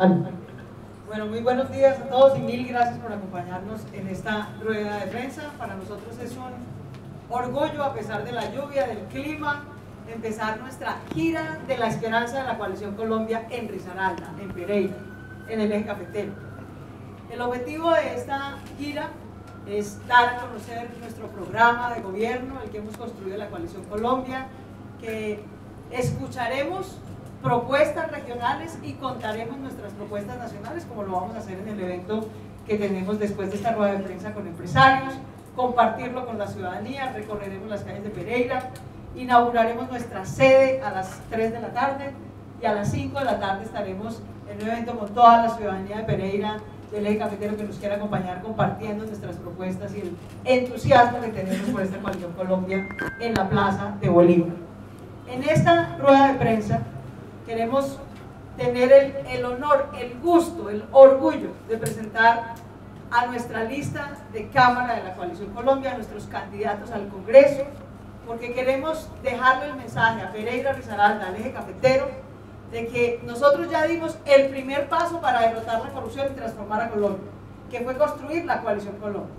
Ali. Bueno, muy buenos días a todos y mil gracias por acompañarnos en esta rueda de prensa. Para nosotros es un orgullo, a pesar de la lluvia, del clima, empezar nuestra gira de la esperanza de la Coalición Colombia en Risaralda, en Pereira, en el Eje Cafetero. El objetivo de esta gira es dar a conocer nuestro programa de gobierno, el que hemos construido en la Coalición Colombia, que escucharemos propuestas regionales y contaremos nuestras propuestas nacionales, como lo vamos a hacer en el evento que tenemos después de esta rueda de prensa con empresarios, compartirlo con la ciudadanía, recorreremos las calles de Pereira, inauguraremos nuestra sede a las 3 de la tarde y a las 5 de la tarde estaremos en un evento con toda la ciudadanía de Pereira, del Eje Cafetero, que nos quiera acompañar compartiendo nuestras propuestas y el entusiasmo que tenemos por esta Coalición Colombia en la Plaza de Bolívar. En esta rueda de prensa queremos tener el honor, el gusto, el orgullo de presentar a nuestra lista de Cámara de la Coalición Colombia, a nuestros candidatos al Congreso, porque queremos dejarle el mensaje a Pereira, Risaralda, al Eje Cafetero, de que nosotros ya dimos el primer paso para derrotar la corrupción y transformar a Colombia, que fue construir la Coalición Colombia,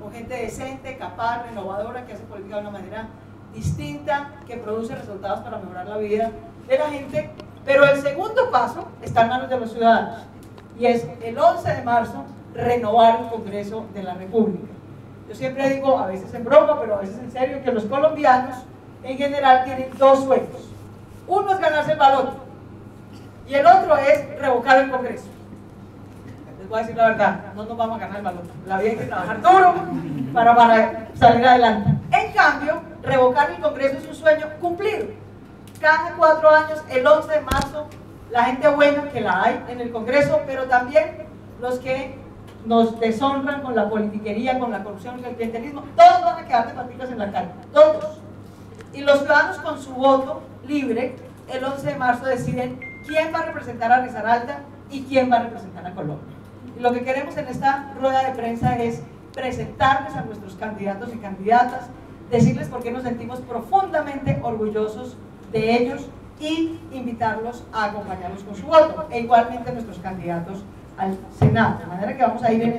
con gente decente, capaz, renovadora, que hace política de una manera distinta, que produce resultados para mejorar la vida de la gente. Pero el segundo paso está en manos de los ciudadanos, y es el 11 de marzo renovar el Congreso de la República. Yo siempre digo, a veces en broma, pero a veces en serio, que los colombianos en general tienen dos sueños. Uno es ganarse el baloto, y el otro es revocar el Congreso. Les voy a decir la verdad, no nos vamos a ganar el baloto. La vida hay que trabajar duro para salir adelante. En cambio, revocar el Congreso es un sueño cumplido. Cada 4 años, el 11 de marzo, la gente buena que la hay en el Congreso, pero también los que nos deshonran con la politiquería, con la corrupción, con el clientelismo, todos van a quedar de patitas en la calle, todos. Y los ciudadanos, con su voto libre, el 11 de marzo deciden quién va a representar a Risaralda y quién va a representar a Colombia. Y lo que queremos en esta rueda de prensa es presentarles a nuestros candidatos y candidatas, decirles por qué nos sentimos profundamente orgullosos de ellos y invitarlos a acompañarnos con su voto, e igualmente nuestros candidatos al Senado. De manera que vamos a ir en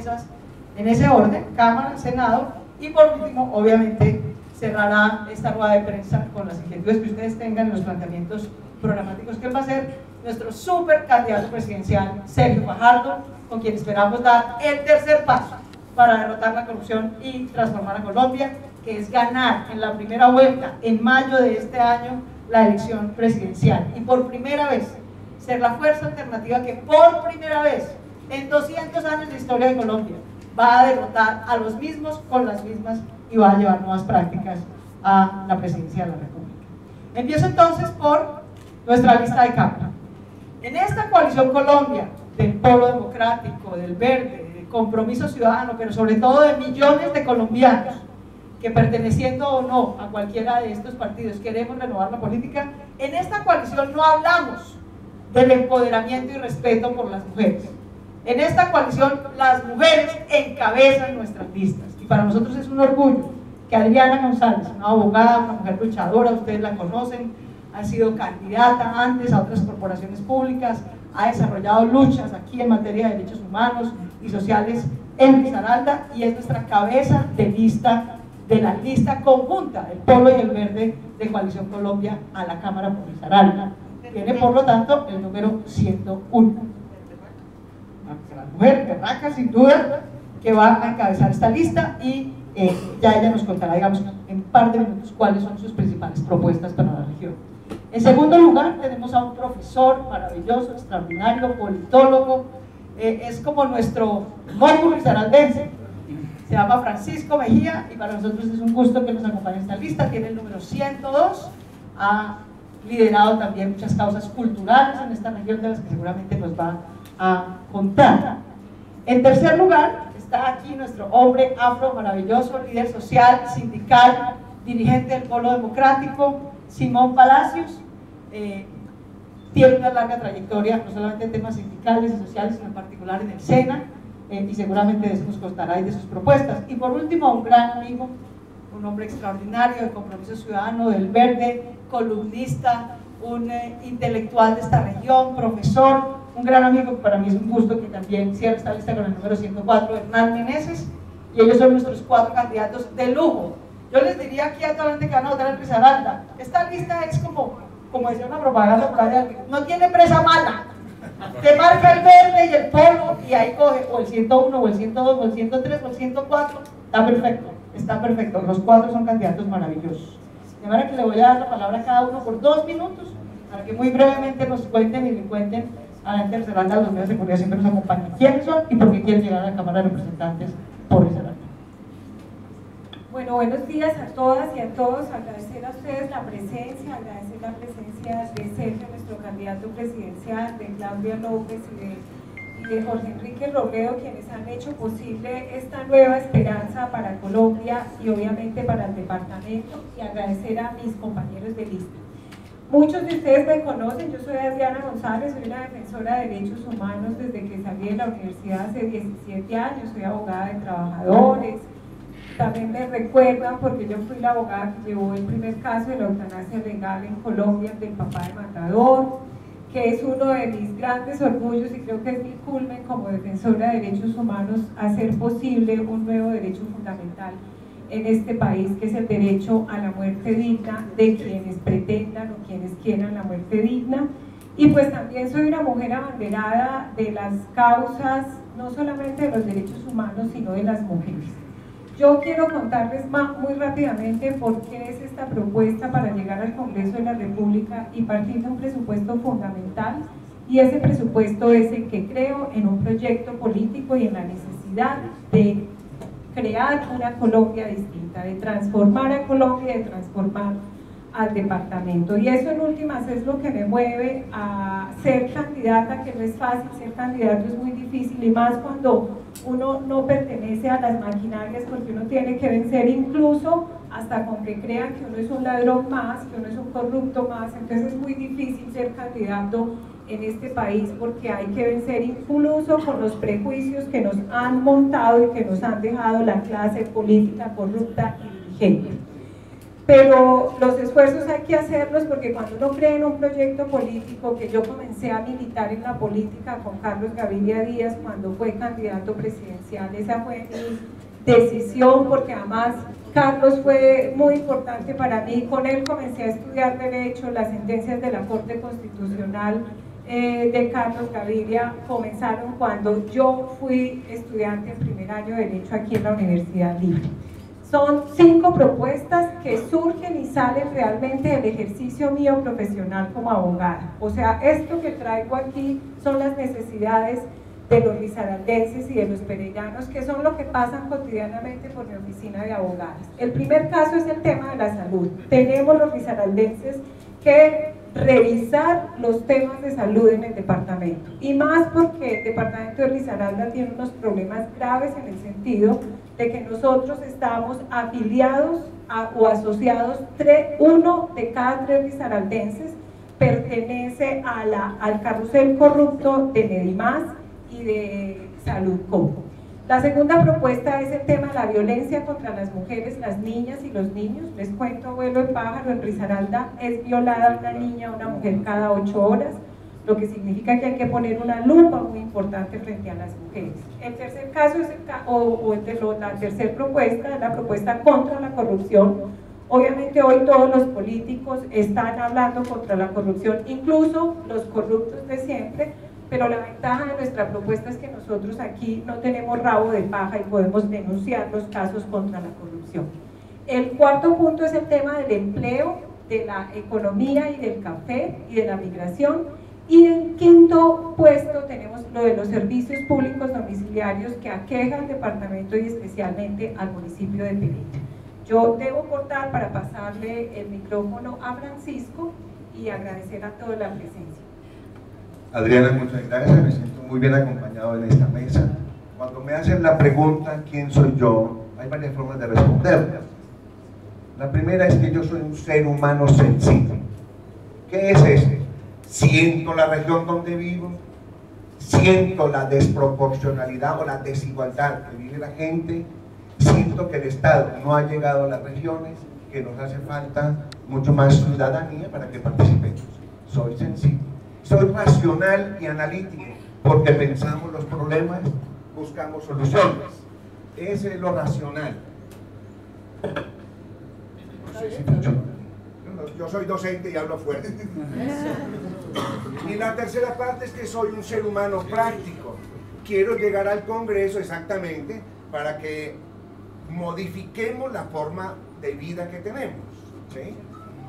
ese orden, Cámara, Senado, y por último, obviamente, cerrará esta rueda de prensa con las inquietudes que ustedes tengan en los planteamientos programáticos que va a ser nuestro super candidato presidencial, Sergio Fajardo, con quien esperamos dar el tercer paso para derrotar la corrupción y transformar a Colombia, que es ganar en la primera vuelta, en mayo de este año, la elección presidencial, y por primera vez ser la fuerza alternativa que por primera vez en 200 años de historia de Colombia va a derrotar a los mismos con las mismas y va a llevar nuevas prácticas a la presidencia de la República. Empiezo entonces por nuestra lista de cámara. En esta Coalición Colombia del Polo Democrático, del Verde, del Compromiso Ciudadano, pero sobre todo de millones de colombianos que, perteneciendo o no a cualquiera de estos partidos, queremos renovar la política, en esta coalición no hablamos del empoderamiento y respeto por las mujeres. En esta coalición las mujeres encabezan nuestras listas, y para nosotros es un orgullo que Adriana González, una abogada, una mujer luchadora, ustedes la conocen, ha sido candidata antes a otras corporaciones públicas, ha desarrollado luchas aquí en materia de derechos humanos y sociales en Risaralda, y es nuestra cabeza de lista de la lista conjunta del Polo y el Verde de Coalición Colombia a la Cámara por Risaralda. Tiene, por lo tanto, el número 101. La mujer berraca, sin duda, que va a encabezar esta lista, y ya ella nos contará, digamos, en un par de minutos cuáles son sus principales propuestas para la región. En segundo lugar, tenemos a un profesor maravilloso, extraordinario, politólogo, es como nuestro módulo risaraldense. Se llama Francisco Mejía, y para nosotros es un gusto que nos acompañe en esta lista. Tiene el número 102, ha liderado también muchas causas culturales en esta región, de las que seguramente nos va a contar. En tercer lugar, está aquí nuestro hombre afro maravilloso, líder social, sindical, dirigente del Polo Democrático, Simón Palacios. Tiene una larga trayectoria, no solamente en temas sindicales y sociales, sino en particular en el SENA, y seguramente de eso nos contará y de sus propuestas. Y por último, un gran amigo, un hombre extraordinario de Compromiso Ciudadano, del Verde, columnista, un intelectual de esta región, profesor, un gran amigo, para mí es un gusto, que también cierra esta lista con el número 104, Hernán Meneses, y ellos son nuestros cuatro candidatos de lujo. Yo les diría aquí a toda la gente que van a votar en Risaralda, esta lista es como decía una propaganda por allá, no tiene presa mala, te marca el verde y el polo y ahí coge o el 101, o el 102, o el 103, o el 104, está perfecto, los cuatro son candidatos maravillosos. De manera que le voy a dar la palabra a cada uno por 2 minutos, para que muy brevemente nos cuenten y le cuenten a la Risaralda, los medios de comunicación siempre nos acompañan, quiénes son y por qué quieren llegar a la Cámara de Representantes por Risaralda. Bueno, buenos días a todas y a todos, agradecer a ustedes la presencia, agradecer la presencia de Sergio, nuestro candidato presidencial, de Claudia López y de Jorge Enrique Robledo, quienes han hecho posible esta nueva esperanza para Colombia y obviamente para el departamento, y agradecer a mis compañeros de lista. Muchos de ustedes me conocen, yo soy Adriana González, soy una defensora de derechos humanos desde que salí de la universidad hace 17 años, soy abogada de trabajadores. También me recuerdan porque yo fui la abogada que llevó el primer caso de la eutanasia legal en Colombia, del papá de Matador, que es uno de mis grandes orgullos, y creo que es mi culmen como defensora de derechos humanos hacer posible un nuevo derecho fundamental en este país, que es el derecho a la muerte digna de quienes pretendan o quienes quieran la muerte digna. Y pues también soy una mujer abanderada de las causas, no solamente de los derechos humanos, sino de las mujeres. Yo quiero contarles muy rápidamente por qué es esta propuesta para llegar al Congreso de la República y partir de un presupuesto fundamental, y ese presupuesto es el que creo en un proyecto político y en la necesidad de crear una Colombia distinta, de transformar a Colombia, de transformar al departamento, y eso en últimas es lo que me mueve a ser candidata, que no es fácil, ser candidato es muy difícil, y más cuando uno no pertenece a las maquinarias, porque uno tiene que vencer incluso hasta con que crean que uno es un ladrón más, que uno es un corrupto más. Entonces es muy difícil ser candidato en este país, porque hay que vencer incluso con los prejuicios que nos han montado y que nos han dejado la clase política corrupta y dirigente. Pero los esfuerzos hay que hacerlos, porque cuando uno cree en un proyecto político, que yo comencé a militar en la política con Carlos Gaviria Díaz cuando fue candidato presidencial, esa fue mi decisión, porque además Carlos fue muy importante para mí, con él comencé a estudiar derecho, las sentencias de la Corte Constitucional de Carlos Gaviria comenzaron cuando yo fui estudiante en primer año de derecho aquí en la Universidad Libre. Son 5 propuestas que surgen y salen realmente del ejercicio mío profesional como abogada. O sea, esto que traigo aquí son las necesidades de los risaraldenses y de los pereiranos, que son lo que pasan cotidianamente por mi oficina de abogadas. El primer caso es el tema de la salud. Tenemos los risaraldenses que revisar los temas de salud en el departamento, y más porque el departamento de Risaralda tiene unos problemas graves en el sentido de que nosotros estamos afiliados o asociados, 1 de cada 3 risaraldenses pertenece al carrusel corrupto de Medimás y de Salud Combo. La segunda propuesta es el tema de la violencia contra las mujeres, las niñas y los niños. Les cuento, vuelo de pájaro, en Risaralda es violada una niña o una mujer cada 8 horas, lo que significa que hay que poner una lupa muy importante frente a las mujeres. El tercer caso es la tercera propuesta, es la propuesta contra la corrupción. Obviamente hoy todos los políticos están hablando contra la corrupción, incluso los corruptos de siempre, pero la ventaja de nuestra propuesta es que nosotros aquí no tenemos rabo de paja y podemos denunciar los casos contra la corrupción. El cuarto punto es el tema del empleo, de la economía y del café y de la migración, y en quinto puesto tenemos lo de los servicios públicos domiciliarios, que aqueja al departamento y especialmente al municipio de Pereira. Yo debo cortar para pasarle el micrófono a Francisco y agradecer a toda la presencia. Adriana, muchas gracias, me siento muy bien acompañado en esta mesa. Cuando me hacen la pregunta ¿quién soy yo?, hay varias formas de responderla. La primera es que yo soy un ser humano sencillo. ¿Qué es ese? Siento la región donde vivo, siento la desproporcionalidad o la desigualdad que vive la gente, siento que el Estado no ha llegado a las regiones, que nos hace falta mucho más ciudadanía para que participemos. Soy sencillo. Soy racional y analítico, porque pensamos los problemas, buscamos soluciones. Ese es lo racional. No sé si yo soy docente y hablo fuerte. Y la tercera parte es que soy un ser humano práctico. Quiero llegar al Congreso exactamente para que modifiquemos la forma de vida que tenemos, ¿sí?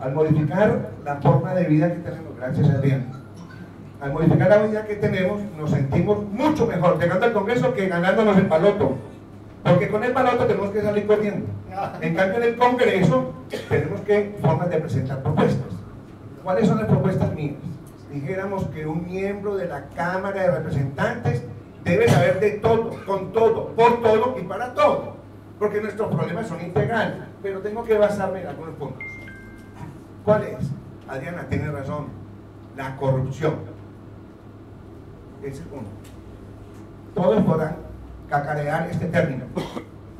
Al modificar la forma de vida que tenemos, gracias Adriana, al modificar la vida que tenemos nos sentimos mucho mejor llegando al Congreso que ganándonos el baloto, porque con el baloto tenemos que salir corriendo. En cambio en el Congreso tenemos que formas de presentar propuestas. ¿Cuáles son las propuestas mías? Dijéramos que un miembro de la Cámara de Representantes debe saber de todo, con todo, por todo y para todo, porque nuestros problemas son integrales, pero tengo que basarme en algunos puntos. ¿Cuál es? Adriana tiene razón, la corrupción. Ese es uno. Todos podrán cacarear este término,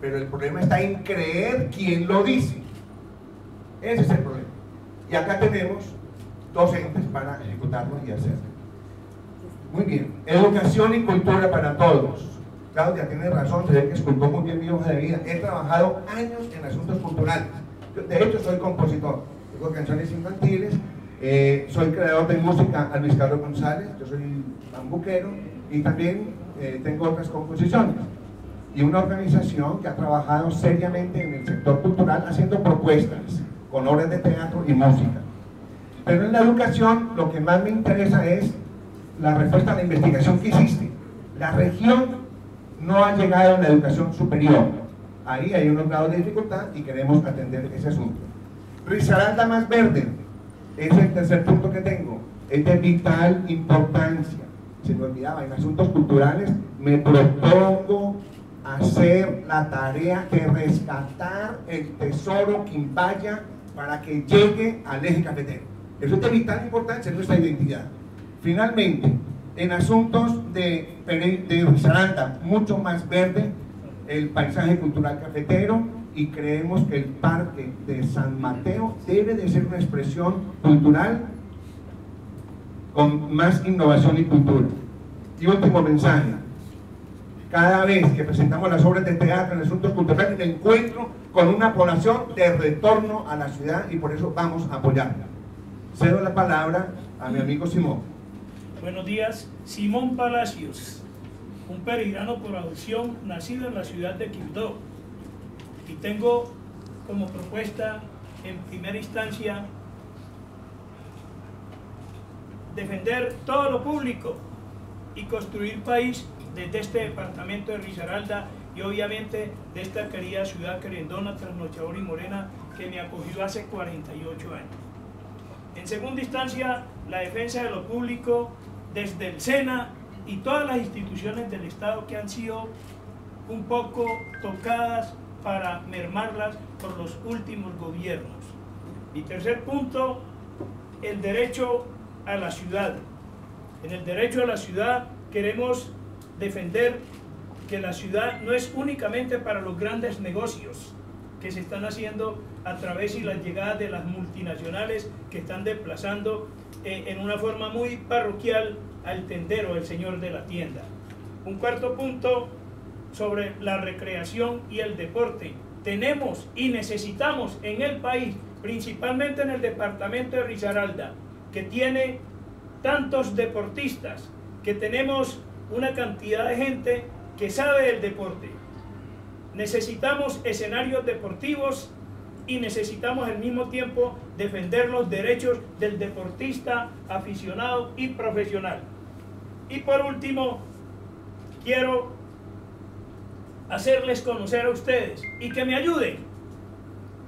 pero el problema está en creer quién lo dice. Ese es el problema. Y acá tenemos dos entes para ejecutarlo y hacerlo. Muy bien, educación y cultura para todos. Claudia tiene razón, se ve que esculpó muy bien mi hoja de vida. He trabajado años en asuntos culturales. Yo, de hecho, soy compositor. Tengo canciones infantiles, soy creador de música a Luis Carlos González, yo soy bambuquero y también tengo otras composiciones. Y una organización que ha trabajado seriamente en el sector cultural haciendo propuestas con obras de teatro y música. Pero en la educación lo que más me interesa es la respuesta a la investigación que hiciste. La región no ha llegado a la educación superior. Ahí hay unos grados de dificultad y queremos atender ese asunto. Risaralda más verde, es el tercer punto que tengo, es de vital importancia. Se me olvidaba, en asuntos culturales me propongo hacer la tarea de rescatar el tesoro quimbaya para que llegue al eje cafetero. Eso es de vital importancia en nuestra identidad. Finalmente, en asuntos de Risaralda, mucho más verde, el paisaje cultural cafetero, y creemos que el parque de San Mateo debe de ser una expresión cultural con más innovación y cultura. Y último mensaje, cada vez que presentamos las obras de teatro en asuntos culturales me encuentro con una población de retorno a la ciudad y por eso vamos a apoyarla. Cedo la palabra a mi amigo Simón. Buenos días, Simón Palacios, un pereirano por adopción nacido en la ciudad de Quindó. Y tengo como propuesta, en primera instancia, defender todo lo público y construir país desde este departamento de Risaralda y obviamente de esta querida ciudad querendona, trasnochadora y morena que me acogió hace 48 años. En segunda instancia, la defensa de lo público desde el SENA y todas las instituciones del Estado que han sido un poco tocadas para mermarlas por los últimos gobiernos. Y tercer punto, el derecho a la ciudad. En el derecho a la ciudad queremos defender que la ciudad no es únicamente para los grandes negocios que se están haciendo a través y las llegadas de las multinacionales que están desplazando en una forma muy parroquial al tendero, al señor de la tienda. Un cuarto punto, sobre la recreación y el deporte. Tenemos y necesitamos en el país, principalmente en el departamento de Risaralda, que tiene tantos deportistas, que tenemos una cantidad de gente que sabe del deporte. Necesitamos escenarios deportivos y necesitamos al mismo tiempo defender los derechos del deportista, aficionado y profesional. Y por último, quiero hacerles conocer a ustedes y que me ayuden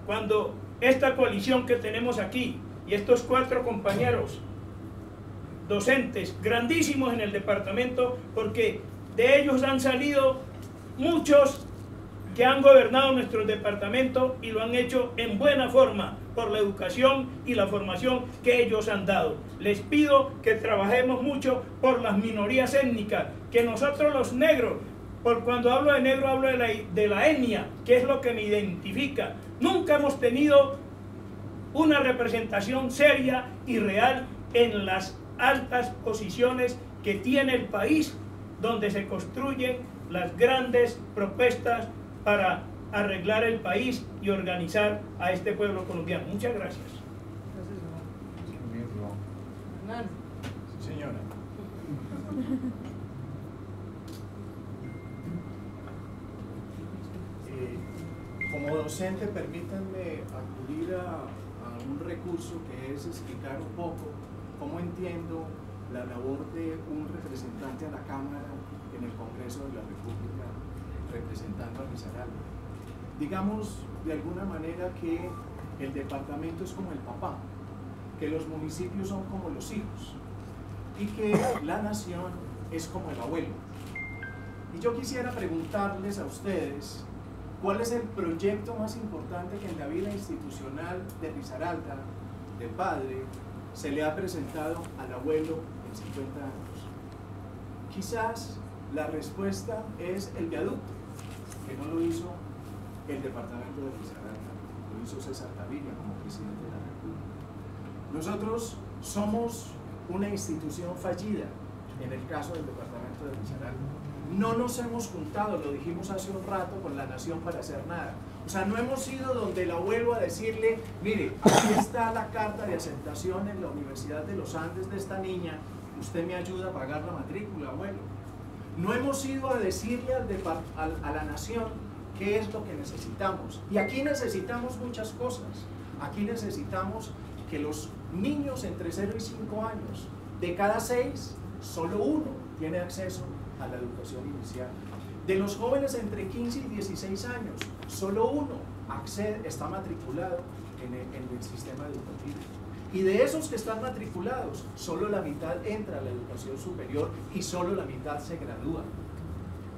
cuando esta coalición que tenemos aquí y estos cuatro compañeros docentes grandísimos en el departamento, porque de ellos han salido muchos que han gobernado nuestro departamento y lo han hecho en buena forma por la educación y la formación que ellos han dado. Les pido que trabajemos mucho por las minorías étnicas, que nosotros los negros, por cuando hablo de negro hablo de la etnia, que es lo que me identifica. Nunca hemos tenido una representación seria y real en las altas posiciones que tiene el país donde se construyen las grandes propuestas para arreglar el país y organizar a este pueblo colombiano. Muchas gracias. Gracias, sí, señora. Como docente, permítanme acudir a un recurso que es explicar un poco cómo entiendo la labor de un representante a la Cámara en el Congreso de la República, representando a Risaralda. Digamos de alguna manera que el departamento es como el papá, que los municipios son como los hijos y que la nación es como el abuelo. Y yo quisiera preguntarles a ustedes, ¿cuál es el proyecto más importante que en la vida institucional de Risaralda, de padre, se le ha presentado al abuelo en 50 años? Quizás la respuesta es el viaducto, que no lo hizo el departamento de Risaralda, lo hizo César Tavilla como presidente de la República. Nosotros somos una institución fallida en el caso del departamento de Risaralda. No nos hemos juntado, lo dijimos hace un rato, con la nación para hacer nada. O sea, no hemos ido donde la abuelo a decirle, mire, aquí está la carta de aceptación en la Universidad de Los Andes de esta niña, usted me ayuda a pagar la matrícula, abuelo. No hemos ido a decirle a la nación qué es lo que necesitamos. Y aquí necesitamos muchas cosas. Aquí necesitamos que los niños entre 0 y 5 años, de cada 6, solo uno tiene acceso a la educación inicial. De los jóvenes entre 15 y 16 años, solo uno accede, está matriculado en el sistema educativo. Y de esos que están matriculados, solo la mitad entra a la educación superior y solo la mitad se gradúa.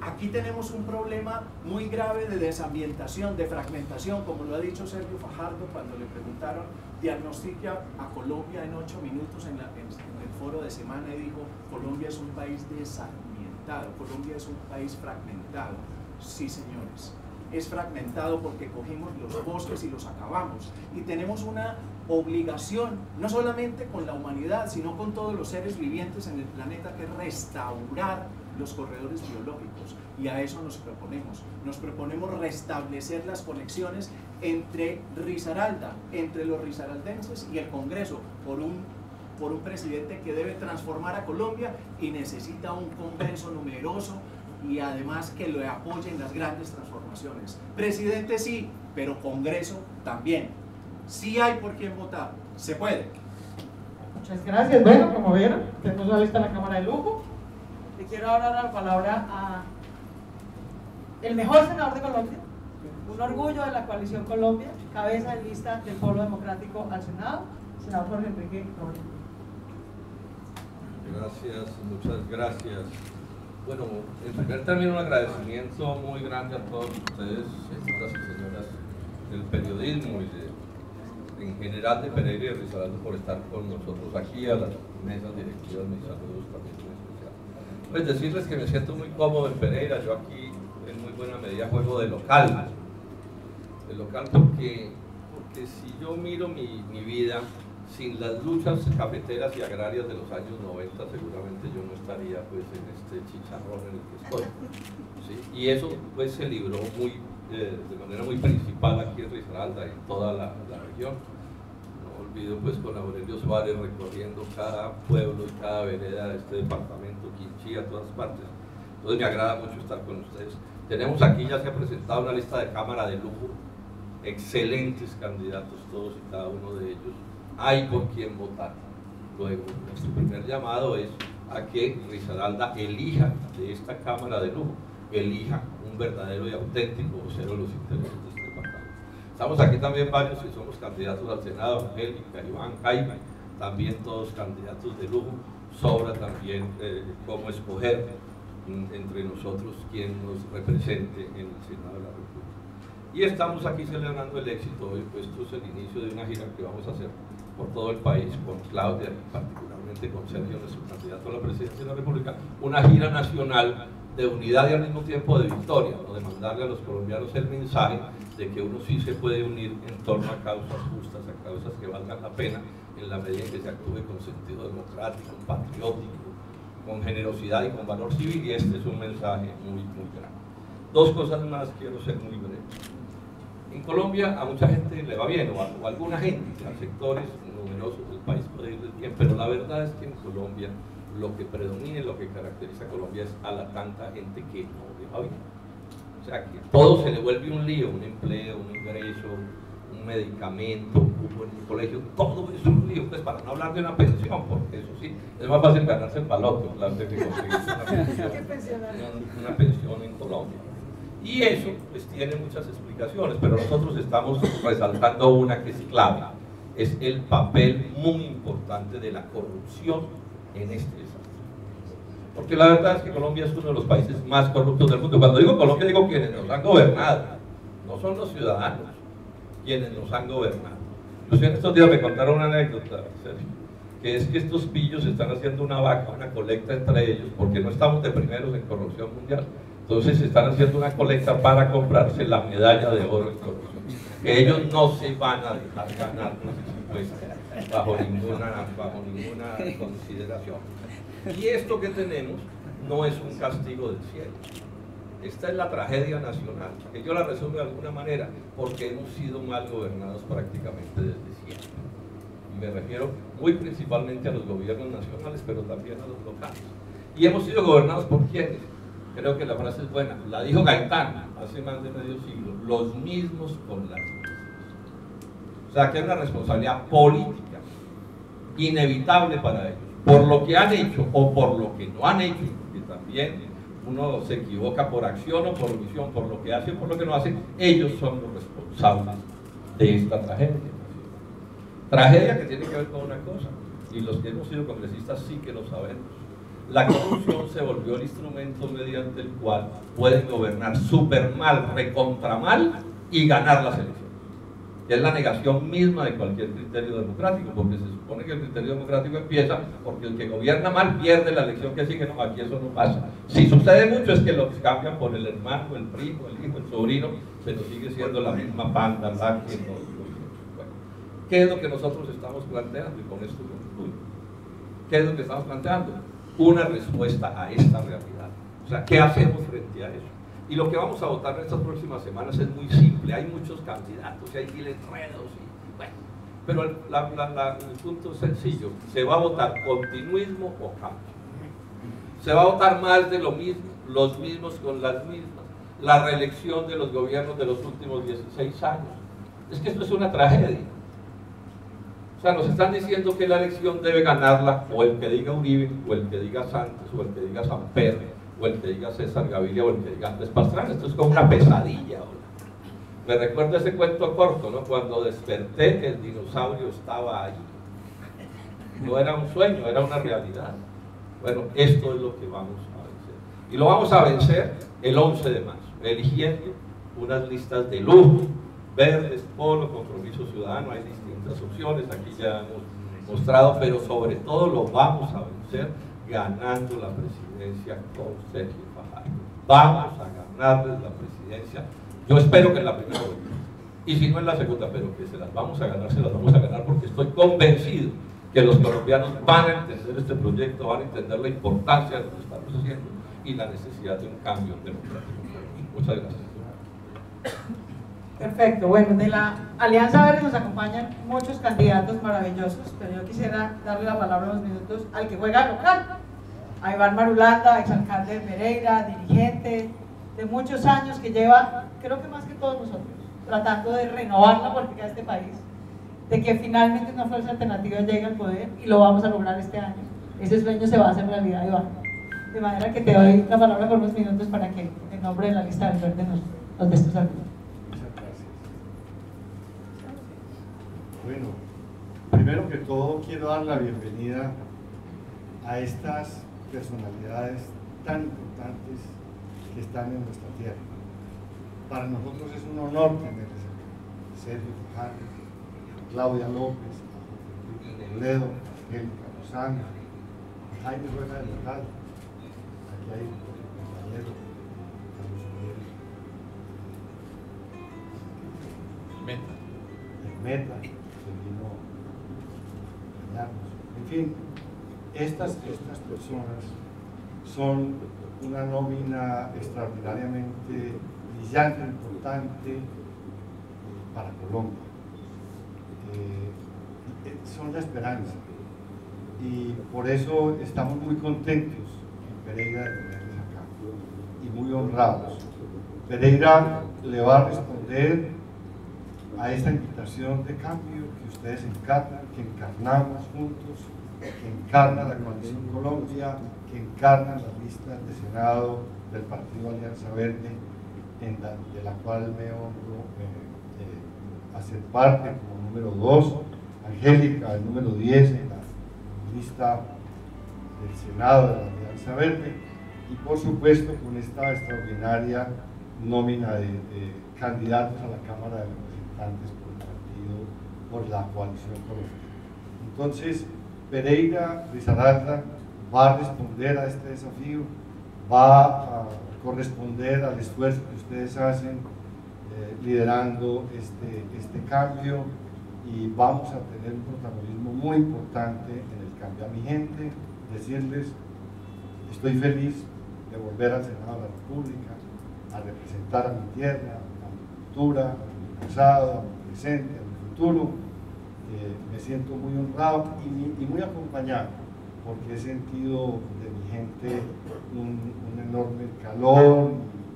Aquí tenemos un problema muy grave de desambientación, de fragmentación, como lo ha dicho Sergio Fajardo cuando le preguntaron, diagnostica a Colombia en 8 minutos en el foro de semana, y dijo, Colombia es un país desambientado, Colombia es un país fragmentado. Sí, señores, es fragmentado porque cogimos los bosques y los acabamos, y tenemos una obligación, no solamente con la humanidad, sino con todos los seres vivientes en el planeta, que es restaurar los corredores biológicos, y a eso nos proponemos. Nos proponemos restablecer las conexiones entre Risaralda, entre los risaraldenses y el Congreso, por un presidente que debe transformar a Colombia y necesita un Congreso numeroso y además que lo apoyen las grandes transformaciones. Presidente sí, pero Congreso también. Sí hay por quién votar, se puede. Muchas gracias. Bueno, como vieron, tenemos una vista en la Cámara de Lujo. Le quiero ahora dar la palabra a el mejor senador de Colombia, un orgullo de la Coalición Colombia, cabeza de lista del Polo Democrático al Senado, senador Jorge Enrique Robledo. Gracias, muchas gracias. Bueno, en primer término, un agradecimiento muy grande a todos ustedes, señoras y señores del periodismo y en general de Pereira y de Risaralda, por estar con nosotros aquí, a las mesas directivas, mis saludos también en especial. Pues decirles que me siento muy cómodo en Pereira, yo aquí en muy buena medida juego de local. De local porque si yo miro mi vida sin las luchas cafeteras y agrarias de los años 90, seguramente yo no estaría pues en este chicharrón en el que estoy, ¿sí? Y eso pues se libró de manera muy principal aquí en Risaralda, en toda la región. No olvido pues con Aurelio Suárez recorriendo cada pueblo y cada vereda de este departamento, Quinchí, a todas partes. Entonces me agrada mucho estar con ustedes. Tenemos aquí, ya se ha presentado una lista de Cámara de lujo, excelentes candidatos todos y cada uno de ellos. Hay por quién votar. Luego, nuestro primer llamado es a que Risaralda elija de esta Cámara de lujo, elija un verdadero y auténtico vocero de los intereses de este departamento. Estamos aquí también varios que somos candidatos al Senado, Angélica, Iván, Jaime, también todos candidatos de lujo. Sobra también cómo escoger entre nosotros quien nos represente en el Senado de la República. Y estamos aquí celebrando el éxito hoy, pues esto es el inicio de una gira que vamos a hacer por todo el país, con Claudia y particularmente con Sergio, nuestro candidato a la presidencia de la República, una gira nacional de unidad y al mismo tiempo de victoria, ¿no? De mandarle a los colombianos el mensaje de que uno sí se puede unir en torno a causas justas, a causas que valgan la pena, en la medida en que se actúe con sentido democrático, patriótico, con generosidad y con valor civil, y este es un mensaje muy, muy grande. Dos cosas más, quiero ser muy breve. En Colombia a mucha gente le va bien, o a alguna gente, a sectores numerosos del país puede irles bien, pero la verdad es que en Colombia lo que predomina y lo que caracteriza a Colombia es a la tanta gente que no le va bien. O sea, que todo se le vuelve un lío, un empleo, un ingreso, un medicamento, un colegio, todo es un lío, pues para no hablar de una pensión, porque eso sí, es más fácil ganarse el baloto antes de conseguir una pensión en Colombia. Y eso pues tiene muchas explicaciones, pero nosotros estamos resaltando una que es clave, es el papel muy importante de la corrupción en este desastre. Porque la verdad es que Colombia es uno de los países más corruptos del mundo. Cuando digo Colombia, digo quienes nos han gobernado, no son los ciudadanos quienes nos han gobernado. Incluso en estos días me contaron una anécdota, Sergio, que es que estos pillos están haciendo una vaca, una colecta entre ellos, porque no estamos de primeros en corrupción mundial. Entonces están haciendo una colecta para comprarse la medalla de oro en corrupción. Ellos no se van a dejar ganar los impuestos bajo ninguna consideración. Y esto que tenemos no es un castigo del cielo. Esta es la tragedia nacional, que yo la resumo de alguna manera, porque hemos sido mal gobernados prácticamente desde siempre. Me refiero muy principalmente a los gobiernos nacionales, pero también a los locales. Y hemos sido gobernados por quienes, creo que la frase es buena, la dijo Gaitán hace más de medio siglo, los mismos con las mismas. O sea, que hay una responsabilidad política inevitable para ellos, por lo que han hecho o por lo que no han hecho, porque también uno se equivoca por acción o por omisión, por lo que hace o por lo que no hace. Ellos son los responsables de esta tragedia. Tragedia que tiene que ver con una cosa, y los que hemos sido congresistas sí que lo sabemos: la corrupción se volvió el instrumento mediante el cual pueden gobernar súper mal, recontra mal, y ganar las elecciones. Es la negación misma de cualquier criterio democrático, porque se supone que el criterio democrático empieza porque el que gobierna mal pierde la elección que sigue. No, aquí eso no pasa. Si sucede mucho es que los cambian por el hermano, el primo, el hijo, el sobrino, pero sigue siendo la misma panda, ¿verdad? Bueno, ¿qué es lo que nosotros estamos planteando? Y con esto concluyo. ¿Qué es lo que estamos planteando? Una respuesta a esta realidad. O sea, ¿qué hacemos frente a eso? Y lo que vamos a votar en estas próximas semanas es muy simple. Hay muchos candidatos y hay mil enredos. Y, bueno, pero el punto es sencillo. ¿Se va a votar continuismo o cambio? ¿Se va a votar más de lo mismo? Los mismos con las mismas. La reelección de los gobiernos de los últimos 16 años. Es que esto es una tragedia. O sea, nos están diciendo que la elección debe ganarla o el que diga Uribe, o el que diga Santos, o el que diga San Perri, o el que diga César Gaviria, o el que diga Andrés Pastrana. Esto es como una pesadilla ahora. Me recuerda ese cuento corto, ¿no? Cuando desperté, el dinosaurio estaba allí. No era un sueño, era una realidad. Bueno, esto es lo que vamos a vencer. Y lo vamos a vencer el 11 de marzo, eligiendo unas listas de lujo, verdes, Polo, Compromiso Ciudadano. Hay distintas opciones, aquí ya hemos mostrado, pero sobre todo lo vamos a vencer ganando la presidencia con Sergio Fajardo. Vamos a ganarles la presidencia. Yo espero que en la primera vez, y si no en la segunda, pero que se las vamos a ganar, porque estoy convencido que los colombianos van a entender este proyecto, van a entender la importancia de lo que estamos haciendo y la necesidad de un cambio democrático. Muchas gracias. Perfecto. Bueno, de la Alianza Verde nos acompañan muchos candidatos maravillosos, pero yo quisiera darle la palabra unos minutos al que juega local, a Iván Marulanda, exalcalde de Pereira, dirigente de muchos años, que lleva, creo que más que todos nosotros, tratando de renovar la política de este país, de que finalmente una fuerza alternativa llegue al poder, y lo vamos a lograr este año. Ese sueño se va a hacer realidad, Iván. De manera que te doy la palabra por unos minutos para que en nombre de la lista del Verde nos des tus saludos. Bueno, primero que todo quiero dar la bienvenida a estas personalidades tan importantes que están en nuestra tierra. Para nosotros es un honor tenerles aquí: Sergio Fajardo, Claudia López, Jorge Enrique Robledo, Angélica Lozana, Jaime Rueda de la Calle, aquí hay un compañero, Carlos Gaviria, el Meta. En fin, estas personas son una nómina extraordinariamente brillante, importante para Colombia. Son la esperanza, y por eso estamos muy contentos en Pereira de tenerles acá y muy honrados. Pereira le va a responder a esta invitación de cambio que ustedes encarnan, que encarnamos juntos, que encarna la Coalición Colombia, que encarna las listas de Senado del Partido Alianza Verde, de la cual me honro hacer parte como número 2, Angélica, el número 10 en la lista del Senado de la Alianza Verde, y por supuesto con esta extraordinaria nómina de candidatos a la Cámara de Representantes por el partido, por la Coalición Colombia. Entonces, Pereira, Risaralda va a responder a este desafío, va a corresponder al esfuerzo que ustedes hacen liderando este cambio, y vamos a tener un protagonismo muy importante en el cambio. A mi gente, decirles, estoy feliz de volver al Senado de la República, a representar a mi tierra, a mi cultura, a mi pasado, a mi presente, a mi futuro. Me siento muy honrado y muy acompañado, porque he sentido de mi gente un enorme calor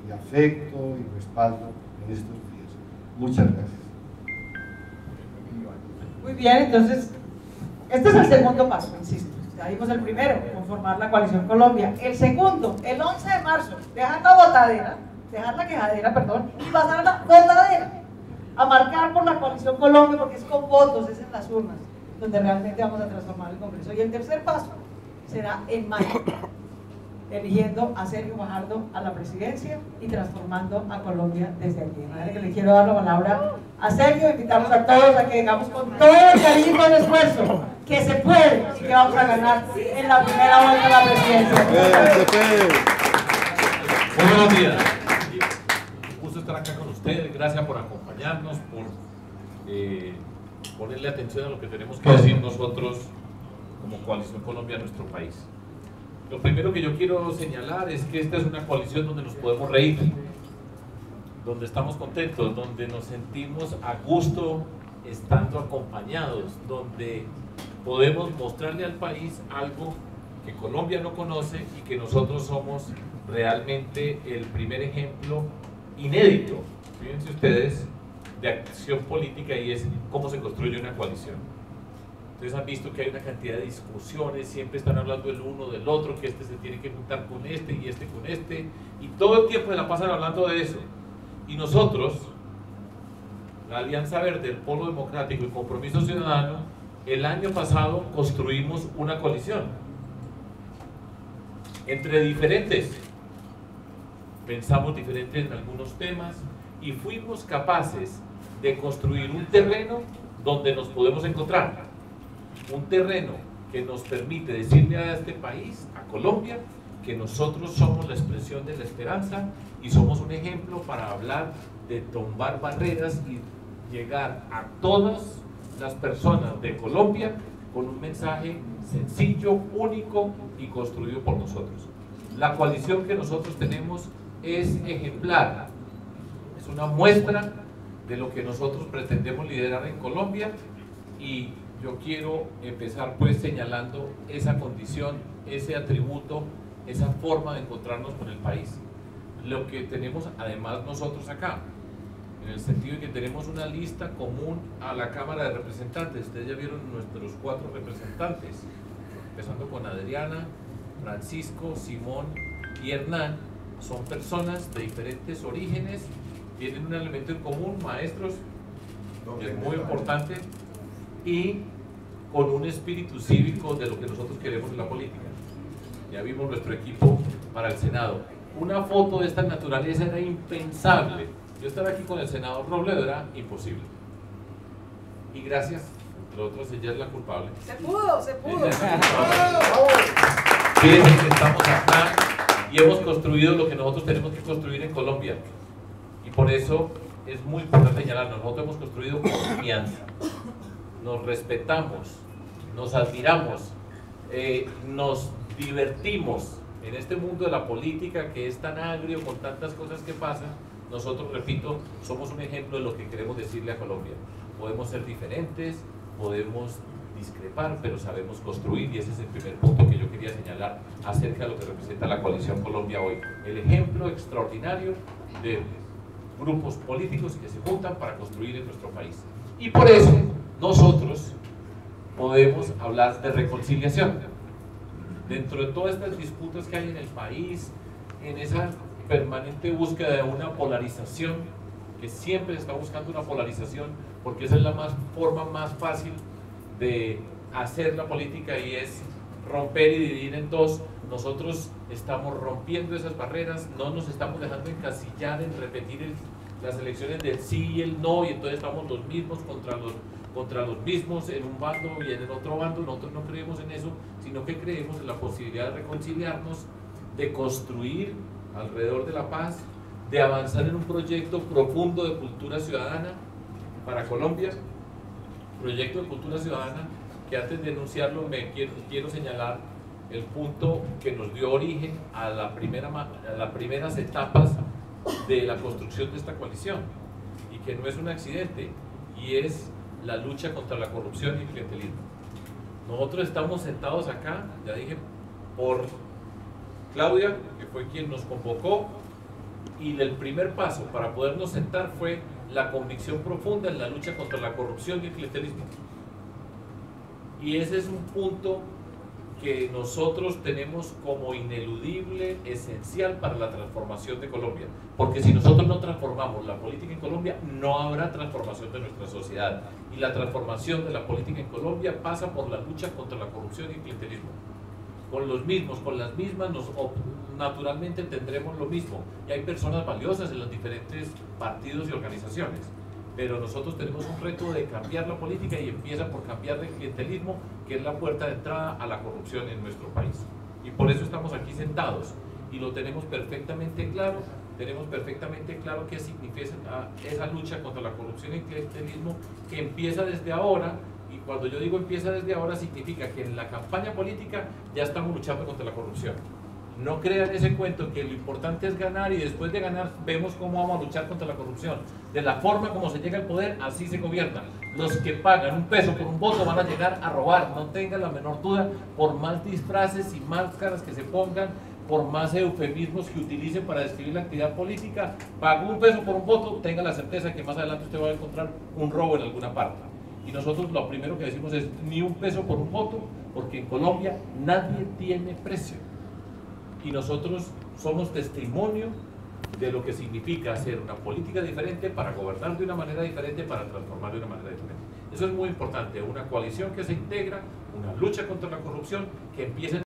y afecto y respaldo en estos días. Muchas gracias. Muy bien, entonces, este es el segundo paso, insisto. Ya dimos el primero, conformar la Coalición Colombia. El segundo, el 11 de marzo, dejar la quejadera, y pasar a la votadera, a marcar por la Coalición Colombia, porque es con votos, es en las urnas, donde realmente vamos a transformar el Congreso. Y el tercer paso será en mayo, eligiendo a Sergio Fajardo a la presidencia y transformando a Colombia desde aquí. De manera que le quiero dar la palabra a Sergio, invitamos a todos a que digamos con todo el cariño y el esfuerzo que se puede y que vamos a ganar en la primera vuelta de la presidencia. Muy buenos días, un gusto estar acá con ustedes, gracias por acompañarnos, por ponerle atención a lo que tenemos que decir nosotros como Coalición Colombia en nuestro país. Lo primero que yo quiero señalar es que esta es una coalición donde nos podemos reír, donde estamos contentos, donde nos sentimos a gusto estando acompañados, donde podemos mostrarle al país algo que Colombia no conoce y que nosotros somos realmente el primer ejemplo inédito, fíjense ustedes, de acción política, y es cómo se construye una coalición. Ustedes han visto que hay una cantidad de discusiones, siempre están hablando el uno del otro, que este se tiene que juntar con este y este con este, y todo el tiempo se la pasan hablando de eso. Y nosotros, la Alianza Verde, el Polo Democrático y Compromiso Ciudadano, el año pasado construimos una coalición entre diferentes, pensamos diferente en algunos temas, y fuimos capaces de construir un terreno donde nos podemos encontrar, un terreno que nos permite decirle a este país, a Colombia, que nosotros somos la expresión de la esperanza y somos un ejemplo para hablar de tumbar barreras y llegar a todas las personas de Colombia con un mensaje sencillo, único y construido por nosotros. La coalición que nosotros tenemos es ejemplar, es una muestra de lo que nosotros pretendemos liderar en Colombia, y yo quiero empezar pues señalando esa condición, ese atributo, esa forma de encontrarnos con el país. Lo que tenemos además nosotros acá, en el sentido de que tenemos una lista común a la Cámara de Representantes. Ustedes ya vieron nuestros 4 representantes, empezando con Adriana, Francisco, Simón y Hernán. Son personas de diferentes orígenes, tienen un elemento en común, maestros, que es muy importante, y con un espíritu cívico de lo que nosotros queremos en la política. Ya vimos nuestro equipo para el Senado. Una foto de esta naturaleza era impensable. Yo estar aquí con el senador Robledo era imposible. Y gracias, entre otros, ella es la culpable. ¡Se pudo, se pudo! Fíjense que estamos acá y hemos construido lo que nosotros tenemos que construir en Colombia. Y por eso es muy importante señalarnos, nosotros hemos construido confianza. Nos respetamos, nos admiramos, nos divertimos en este mundo de la política que es tan agrio con tantas cosas que pasan, nosotros, repito, somos un ejemplo de lo que queremos decirle a Colombia. Podemos ser diferentes, podemos discrepar, pero sabemos construir, y ese es el primer punto que yo quería señalar acerca de lo que representa la Coalición Colombia hoy. El ejemplo extraordinario de grupos políticos que se juntan para construir en nuestro país. Y por eso nosotros podemos hablar de reconciliación. Dentro de todas estas disputas que hay en el país, en esa permanente búsqueda de una polarización, que siempre está buscando una polarización, porque esa es la forma más fácil de hacer la política, y es romper y dividir en dos. Nosotros estamos rompiendo esas barreras, no nos estamos dejando encasillar en repetir las elecciones del sí y el no, y entonces estamos los mismos contra los mismos en un bando y en el otro bando. Nosotros no creemos en eso, sino que creemos en la posibilidad de reconciliarnos, de construir alrededor de la paz, de avanzar en un proyecto profundo de cultura ciudadana para Colombia. Proyecto de cultura ciudadana que, antes de enunciarlo, quiero señalar el punto que nos dio origen a las primeras etapas de la construcción de esta coalición, y que no es un accidente, y es la lucha contra la corrupción y el clientelismo. Nosotros estamos sentados acá, ya dije, por Claudia, que fue quien nos convocó, y el primer paso para podernos sentar fue la convicción profunda en la lucha contra la corrupción y el clientelismo. Y ese es un punto que nosotros tenemos como ineludible, esencial para la transformación de Colombia, porque si nosotros no transformamos la política en Colombia, no habrá transformación de nuestra sociedad, y la transformación de la política en Colombia pasa por la lucha contra la corrupción y el clientelismo. Con los mismos, con las mismas, naturalmente tendremos lo mismo, y hay personas valiosas en los diferentes partidos y organizaciones, pero nosotros tenemos un reto de cambiar la política, y empieza por cambiar el clientelismo, que es la puerta de entrada a la corrupción en nuestro país, y por eso estamos aquí sentados, y lo tenemos perfectamente claro. Tenemos perfectamente claro qué significa esa lucha contra la corrupción y el clientelismo, que empieza desde ahora. Y cuando yo digo empieza desde ahora, significa que en la campaña política ya estamos luchando contra la corrupción. No crean ese cuento que lo importante es ganar y después de ganar vemos cómo vamos a luchar contra la corrupción. De la forma como se llega al poder, así se gobierna. Los que pagan un peso por un voto van a llegar a robar, no tengan la menor duda, por más disfraces y máscaras que se pongan, por más eufemismos que utilicen para describir la actividad política. Pago un peso por un voto, tenga la certeza que más adelante usted va a encontrar un robo en alguna parte. Y nosotros lo primero que decimos es ni un peso por un voto, porque en Colombia nadie tiene precio. Y nosotros somos testimonio de lo que significa hacer una política diferente para gobernar de una manera diferente, para transformar de una manera diferente. Eso es muy importante, una coalición que se integra, una lucha contra la corrupción que empiece